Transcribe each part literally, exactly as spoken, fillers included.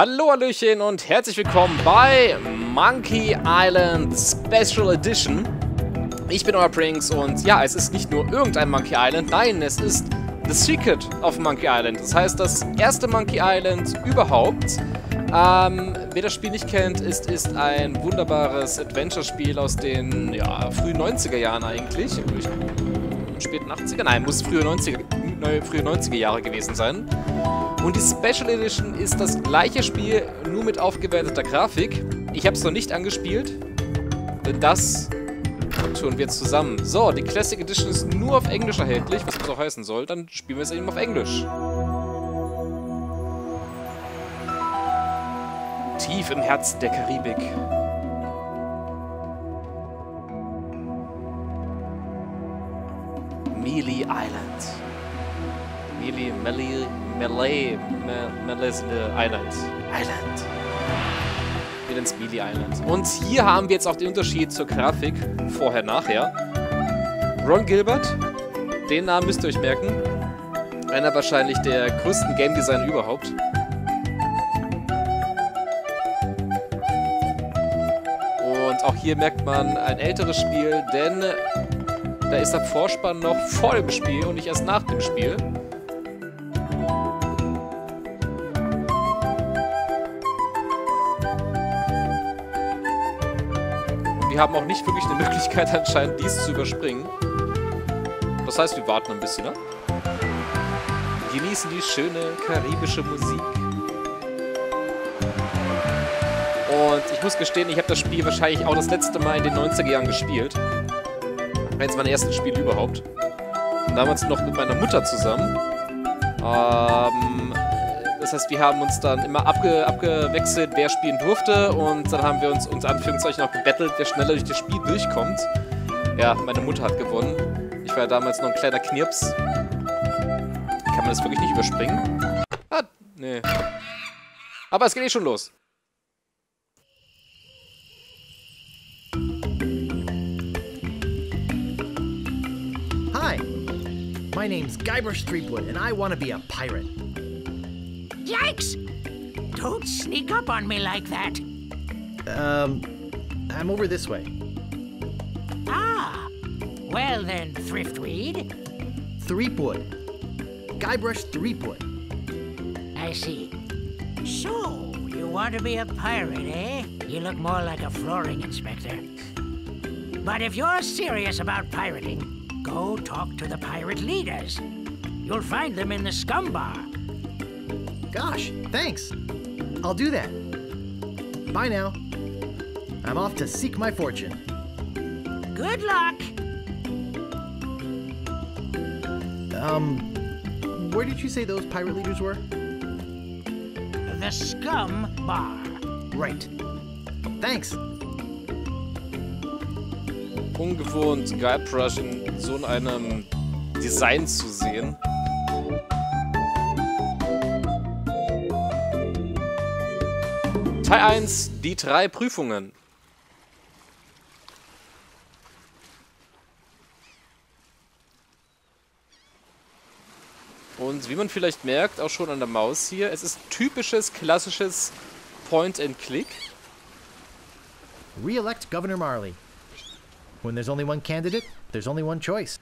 Hallo, Hallöchen und herzlich willkommen bei Monkey Island Special Edition. Ich bin euer Prinks und ja, es ist nicht nur irgendein Monkey Island, nein, es ist The Secret of Monkey Island. Das heißt, das erste Monkey Island überhaupt. Ähm, wer das Spiel nicht kennt, ist, ist ein wunderbares Adventure-Spiel aus den ja, frühen neunziger Jahren eigentlich. Späten achtziger? Nein, muss frühe neunziger, frühe neunziger Jahre gewesen sein. Und die Special Edition ist das gleiche Spiel, nur mit aufgewerteter Grafik. Ich habe es noch nicht angespielt, denn das tun wir jetzt zusammen. So, die Classic Edition ist nur auf Englisch erhältlich, was das auch heißen soll. Dann spielen wir es eben auf Englisch. Tief im Herzen der Karibik. Mêlée Island. Mêlée, Mêlée, Mêlée, Mêlée Island. Island. Wir nennen es Mêlée Island. Und hier haben wir jetzt auch den Unterschied zur Grafik vorher, nachher. Ron Gilbert, den Namen müsst ihr euch merken. Einer wahrscheinlich der größten Game Designer überhaupt. Und auch hier merkt man ein älteres Spiel, denn da ist der Vorspann noch vor dem Spiel und nicht erst nach dem Spiel. Und wir haben auch nicht wirklich eine Möglichkeit anscheinend, dies zu überspringen. Das heißt, wir warten ein bisschen, ne? Genießen die schöne karibische Musik. Und ich muss gestehen, ich habe das Spiel wahrscheinlich auch das letzte Mal in den neunziger Jahren gespielt. Eins meiner ersten Spiele überhaupt. Und damals noch mit meiner Mutter zusammen. Ähm, das heißt, wir haben uns dann immer abge abgewechselt, wer spielen durfte. Und dann haben wir uns unter Anführungszeichen auch gebettelt, wer schneller durch das Spiel durchkommt. Ja, meine Mutter hat gewonnen. Ich war ja damals noch ein kleiner Knirps. Kann man das wirklich nicht überspringen? Ah, nee. Aber es geht eh schon los. My name's Guybrush Threepwood, and I want to be a pirate. Yikes! Don't sneak up on me like that. Um, I'm over this way. Ah! Well then, Thriftweed. Threepwood. Guybrush Threepwood. I see. So, you want to be a pirate, eh? You look more like a flooring inspector. But if you're serious about pirating, go talk to the pirate leaders. You'll find them in the scum bar. Gosh, thanks. I'll do that. Bye now. I'm off to seek my fortune. Good luck. Um, where did you say those pirate leaders were? The scum bar. Right. Thanks. Ungewohnt, Guybrush in so einem Design zu sehen. Teil eins, die drei Prüfungen. Und wie man vielleicht merkt, auch schon an der Maus hier, es ist typisches, klassisches Point-and-Click. Re-elect Governor Marley. When there's only one candidate, there's only one choice.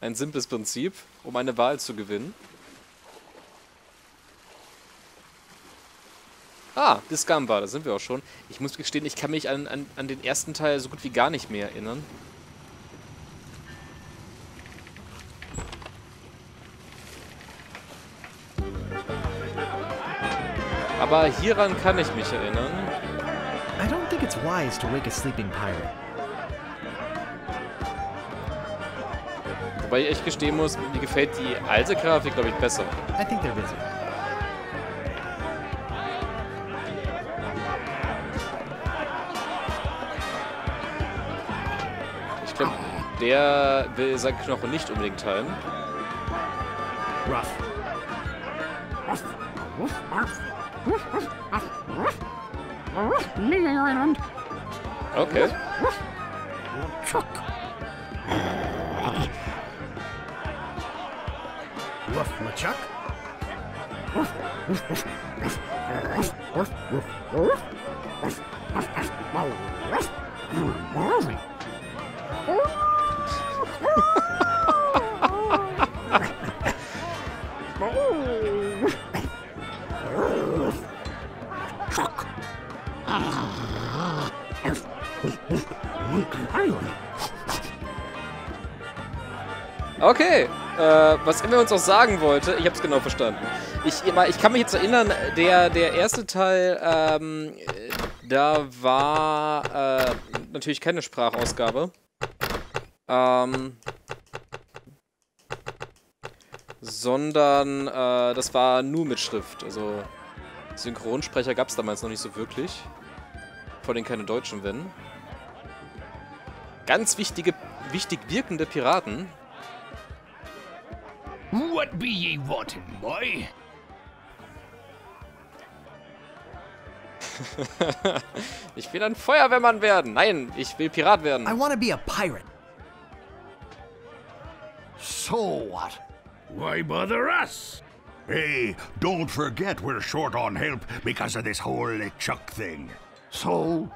Ein simples Prinzip, um eine Wahl zu gewinnen. Ah, die Scum Bar, da sind wir auch schon. Ich muss gestehen, ich kann mich an, an, an den ersten Teil so gut wie gar nicht mehr erinnern. Aber hieran kann ich mich erinnern. I don't think it's wise to wake a sleeping pirate. Wobei ich echt gestehen muss, mir gefällt die alte Grafik, glaube ich, besser. I think they're busy. Ich glaube, der will seinen Knochen nicht unbedingt teilen. Ruff. Ruff. Ruff. Ruff. Ruff. Ruff. Ruff. Mêlée Island. Okay. Chuck. Ruff LeChuck? Okay, äh, was immer uns auch sagen wollte, ich hab's genau verstanden. Ich, ich kann mich jetzt erinnern, der, der erste Teil, ähm, da war, äh, natürlich keine Sprachausgabe. Ähm, sondern, äh, das war nur mit Schrift, also Synchronsprecher gab's damals noch nicht so wirklich. Vor allem keine Deutschen, wenn. Ganz wichtige, wichtig wirkende Piraten. What be ye wanting, boy? Ich will ein Feuerwehrmann werden. Nein, ich will Pirat werden. I want to be a pirate. So what? Why bother us? Hey, don't forget we're short on help because of this whole LeChuck thing. So?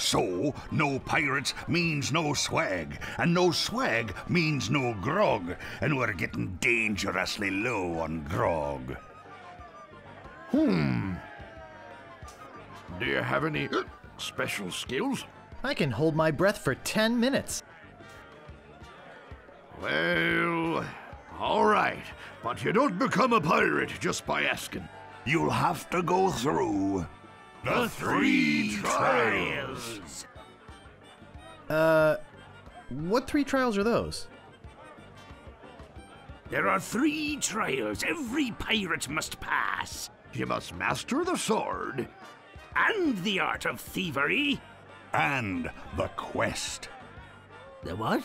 So, no pirates means no swag, and no swag means no grog, and we're getting dangerously low on grog. Hmm. Do you have any uh, special skills? I can hold my breath for ten minutes. Well, all right, but you don't become a pirate just by asking. You'll have to go through... The three trials. Uh, what three trials are those? There are three trials every pirate must pass. You must master the sword, and the art of thievery, and the quest. The what?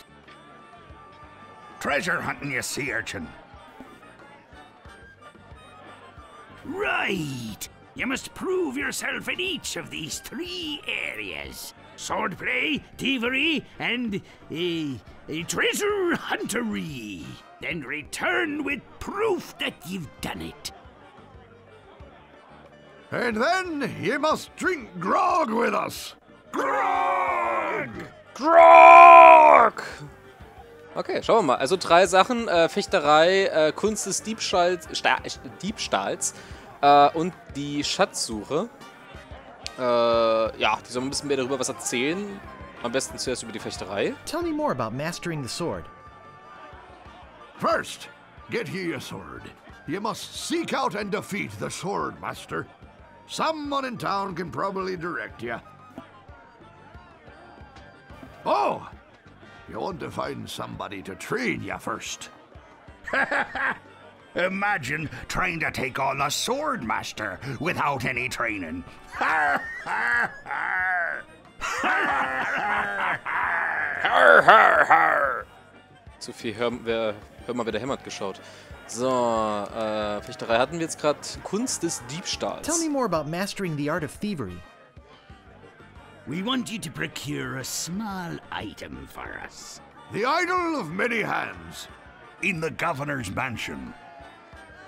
Treasure hunting, you sea urchin. Right. You must prove yourself in each of these three areas. Swordplay, thievery, and a, a treasure huntery. Then return with proof that you've done it. And then you must drink grog with us. Grog! Grog! Okay, schauen wir mal. Also drei Sachen, äh, Fechterei, äh, Kunst des Diebstahls, Sta- Diebstahls. Uh, und die Schatzsuche. Uh, ja, die sollen ein bisschen mehr darüber was erzählen. Am besten zuerst über die Fechterei. Tell me more about mastering the sword. First, get ye a sword. You must seek out and defeat the sword master. Someone in town can probably direct you. Oh! You want to find somebody to train you first. Imagine trying to take on a sword master without any training. Zu viel hör, wer, hör mal, wer der hämmert geschaut. So, äh, Fechterei hatten wir jetzt gerade. Kunst des Diebstahls. Tell me more about mastering the art of thievery. We want you to procure a small item for us. The idol of many hands in the governor's mansion.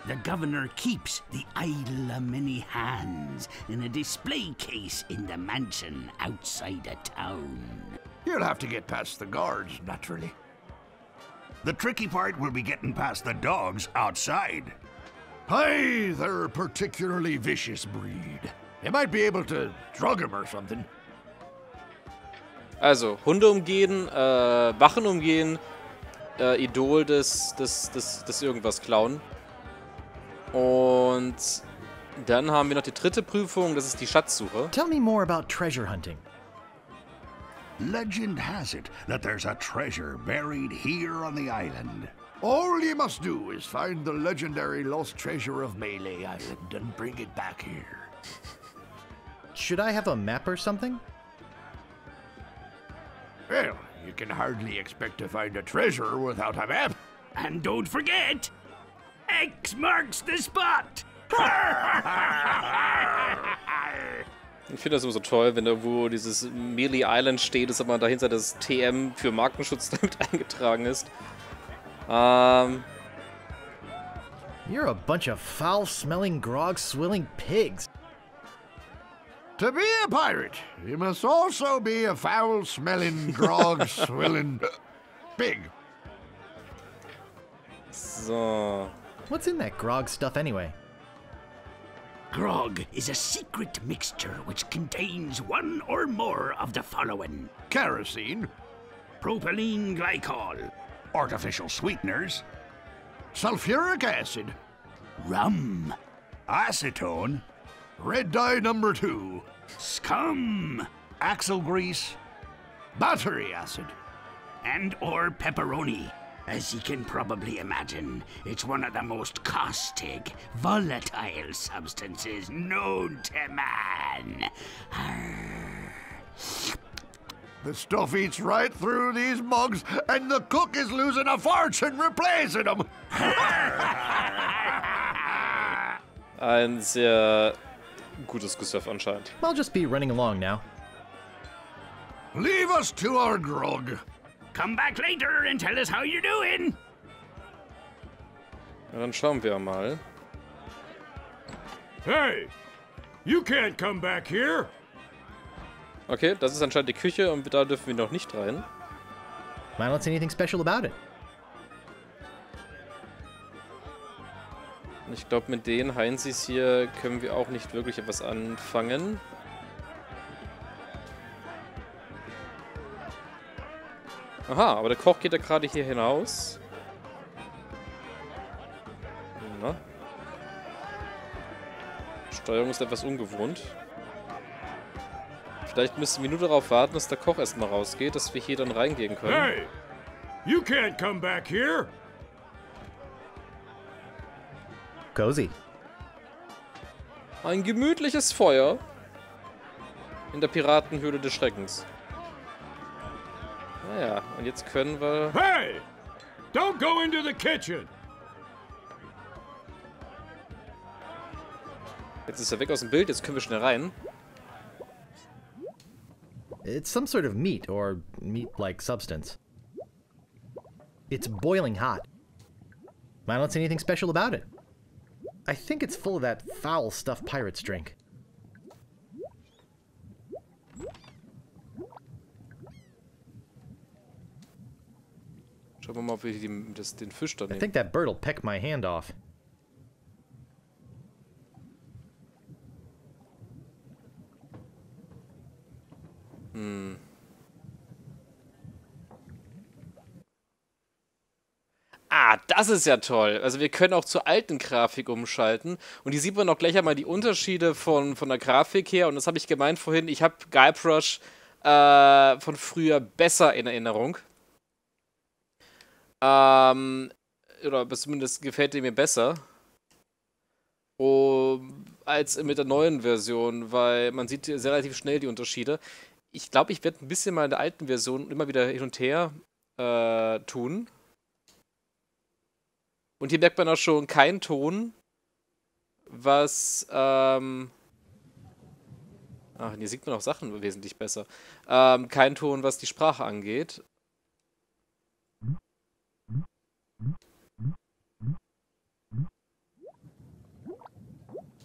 The governor keeps the idol of many hands in a display case in the mansion outside of town. You'll have to get past the guards, naturally. The tricky part will be getting past the dogs outside. Hey, they're a particularly vicious breed. They might be able to drug them or something. Also, Hunde umgehen, äh, Wachen umgehen, äh, Idol des, des, des, des irgendwas klauen. Und dann haben wir noch die dritte Prüfung, das ist die Schatzsuche. Tell me more about treasure hunting. Legend has it that there's a treasure buried here on the island. All you must do is find the legendary lost treasure of Mêlée Island and bring it back here. Should I have a map or something? Well, you can hardly expect to find a treasure without a map. And don't forget... X marks the spot! Ich finde das immer so toll, wenn da wo dieses Mêlée Island steht, ist aber dahinter das T M für Markenschutz damit eingetragen ist. Ähm. You're a bunch of foul-smelling, grog-swilling pigs. To be a pirate, you must also be a foul-smelling, grog-swilling pig. So. What's in that grog stuff anyway? Grog is a secret mixture which contains one or more of the following. Kerosene, propylene glycol, artificial sweeteners, sulfuric acid, rum, acetone, red dye number two, scum, axle grease, battery acid, and or pepperoni. As you can probably imagine, it's one of the most caustic, volatile substances known to man. Arr. The stuff eats right through these mugs, and the cook is losing a fortune replacing them. Ein sehr gutes Geschäft anscheinend. I'll just be running along now. Leave us to our grog. Come back later and tell us how you're doing. Ja, dann schauen wir mal. Hey, you can't come back here. Okay, das ist anscheinend die Küche und da dürfen wir noch nicht rein. Why not say anything special about it? Ich glaube, mit den Heinzis hier können wir auch nicht wirklich etwas anfangen. Aha, aber der Koch geht ja gerade hier hinaus. Na? Steuerung ist etwas ungewohnt. Vielleicht müssen wir nur darauf warten, dass der Koch erstmal rausgeht, dass wir hier dann reingehen können. Hey! You can't come back here! Cozy. Ein gemütliches Feuer in der Piratenhöhle des Schreckens. Naja, und jetzt können wir... Hey! Don't go into the kitchen! Jetzt ist er weg aus dem Bild, jetzt können wir schnell rein. It's some sort of meat or meat-like substance. It's boiling hot. I don't see anything special about it. I think it's full of that foul stuff pirates drink. Schauen wir mal, ob wir die, das, den Fisch da nehmen. I think that bird'll peck my hand off. Hm. Ah, das ist ja toll. Also wir können auch zur alten Grafik umschalten. Und hier sieht man auch gleich einmal die Unterschiede von, von der Grafik her. Und das habe ich gemeint vorhin. Ich habe Guybrush äh, von früher besser in Erinnerung. Ähm, oder zumindest gefällt die mir besser. Um, als mit der neuen Version, weil man sieht sehr relativ schnell die Unterschiede. Ich glaube, ich werde ein bisschen mal in der alten Version immer wieder hin und her äh, tun. Und hier merkt man auch schon keinen Ton, was, ähm... Ach, hier sieht man auch Sachen wesentlich besser. Ähm, kein Ton, was die Sprache angeht.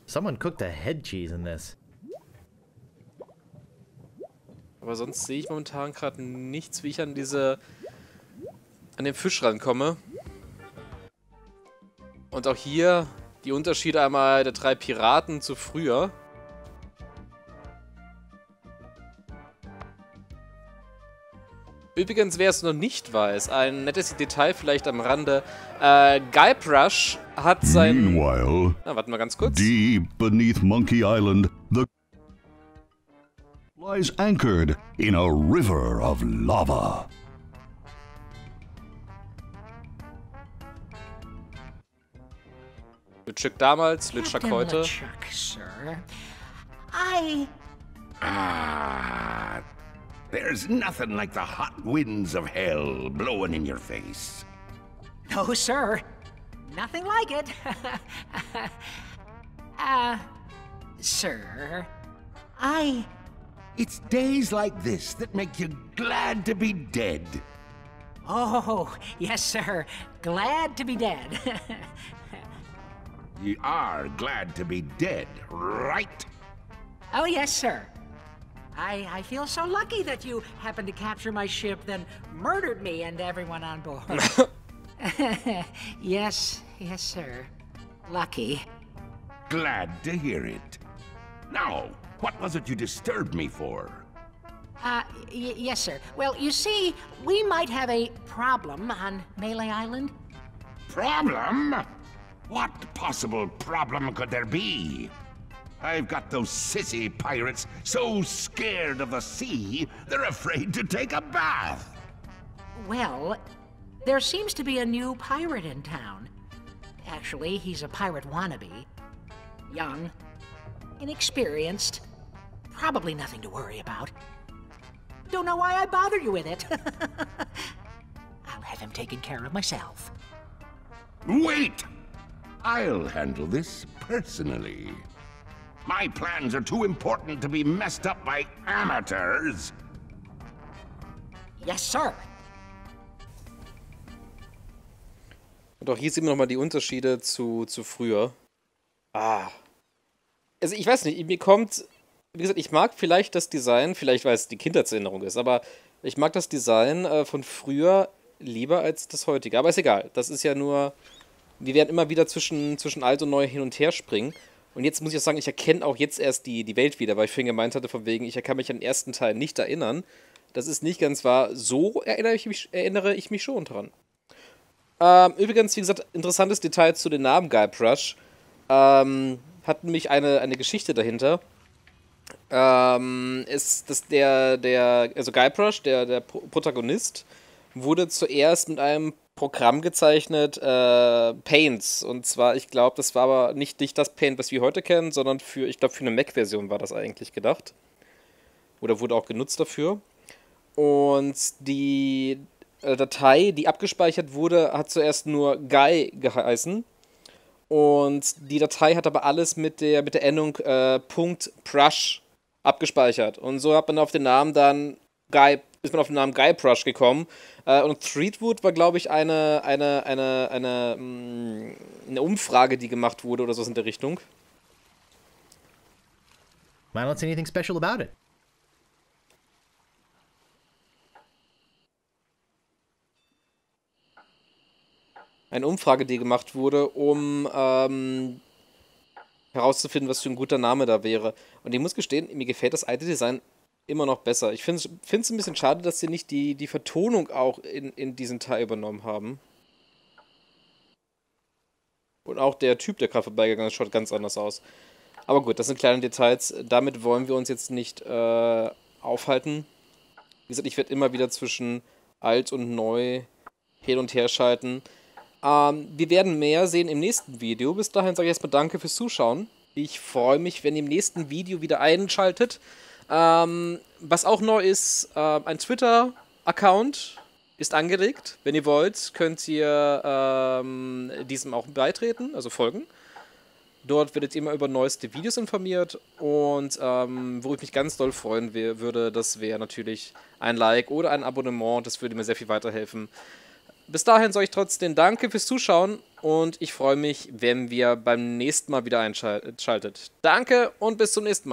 Someone cooked a head cheese in this. Aber sonst sehe ich momentan gerade nichts, wie ich an diese an den Fisch rankomme. Und auch hier die Unterschiede einmal der drei Piraten zu früher. Übrigens, wer es noch nicht weiß, ein nettes Detail vielleicht am Rande. Äh, Guybrush hat sein... Na, warten wir ganz kurz. Deep beneath Monkey Island, the lies anchored in a river of lava. Lütschuk damals, Lütschuk heute. Lütschuk, Sir. I... Ah... There's nothing like the hot winds of hell blowing in your face. No, sir. Nothing like it. Ah, uh, sir, I... It's days like this that make you glad to be dead. Oh, yes, sir. Glad to be dead. You are glad to be dead, right? Oh, yes, sir. I, I feel so lucky that you happened to capture my ship, then murdered me and everyone on board. Yes, yes, sir. Lucky. Glad to hear it. Now, what was it you disturbed me for? Uh, y yes, sir. Well, you see, we might have a problem on Mêlée Island. Problem? What possible problem could there be? I've got those sissy pirates so scared of the sea, they're afraid to take a bath. Well, there seems to be a new pirate in town. Actually, he's a pirate wannabe. Young, inexperienced, probably nothing to worry about. Don't know why I bother you with it. I'll have him taken care of myself. Wait! I'll handle this personally. My plans are too important to be messed up by amateurs. Yes, sir. Und auch hier sehen wir nochmal die Unterschiede zu, zu früher. Ah. Also ich weiß nicht, mir kommt... Wie gesagt, ich mag vielleicht das Design, vielleicht weil es die Kindheitserinnerung ist, aber ich mag das Design äh, von früher lieber als das heutige. Aber ist egal, das ist ja nur... Wir werden immer wieder zwischen, zwischen alt und neu hin und her springen. Und jetzt muss ich auch sagen, ich erkenne auch jetzt erst die, die Welt wieder, weil ich vorhin gemeint hatte, von wegen, ich kann mich an den ersten Teil nicht erinnern. Das ist nicht ganz wahr. So erinnere ich mich, erinnere ich mich schon dran. Ähm, übrigens, wie gesagt, interessantes Detail zu den Namen Guybrush. Ähm, hat nämlich eine, eine Geschichte dahinter. Ähm, ist das der, der, also Guybrush, der, der Protagonist, wurde zuerst mit einem Programm gezeichnet, äh, Paints. Und zwar, ich glaube, das war aber nicht, nicht das Paint, was wir heute kennen, sondern für, ich glaube, für eine Mac-Version war das eigentlich gedacht. Oder wurde auch genutzt dafür. Und die äh, Datei, die abgespeichert wurde, hat zuerst nur Guy geheißen. Und die Datei hat aber alles mit der, mit der Endung äh, .brush abgespeichert. Und so hat man auf den Namen dann Guy, ist man auf den Namen Guybrush gekommen. Äh, und Threepwood war, glaube ich, eine, eine, eine, eine, mh, eine Umfrage, die gemacht wurde oder sowas in der Richtung. I don't see anything special about it. Eine Umfrage, die gemacht wurde, um ähm, herauszufinden, was für ein guter Name da wäre. Und ich muss gestehen, mir gefällt das alte Design immer noch besser. Ich finde es ein bisschen schade, dass sie nicht die, die Vertonung auch in, in diesen Teil übernommen haben. Und auch der Typ, der gerade vorbeigegangen ist, schaut ganz anders aus. Aber gut, das sind kleine Details. Damit wollen wir uns jetzt nicht äh, aufhalten. Wie gesagt, ich werde immer wieder zwischen alt und neu hin und her schalten. Ähm, wir werden mehr sehen im nächsten Video. Bis dahin sage ich erstmal danke fürs Zuschauen. Ich freue mich, wenn ihr im nächsten Video wieder einschaltet. Ähm, was auch neu ist, äh, ein Twitter-Account ist angelegt. Wenn ihr wollt, könnt ihr ähm, diesem auch beitreten, also folgen. Dort werdet ihr immer über neueste Videos informiert. Und ähm, wo ich mich ganz doll freuen würde, das wäre natürlich ein Like oder ein Abonnement. Das würde mir sehr viel weiterhelfen. Bis dahin sage ich trotzdem danke fürs Zuschauen und ich freue mich, wenn wir beim nächsten Mal wieder einschaltet. Danke und bis zum nächsten Mal.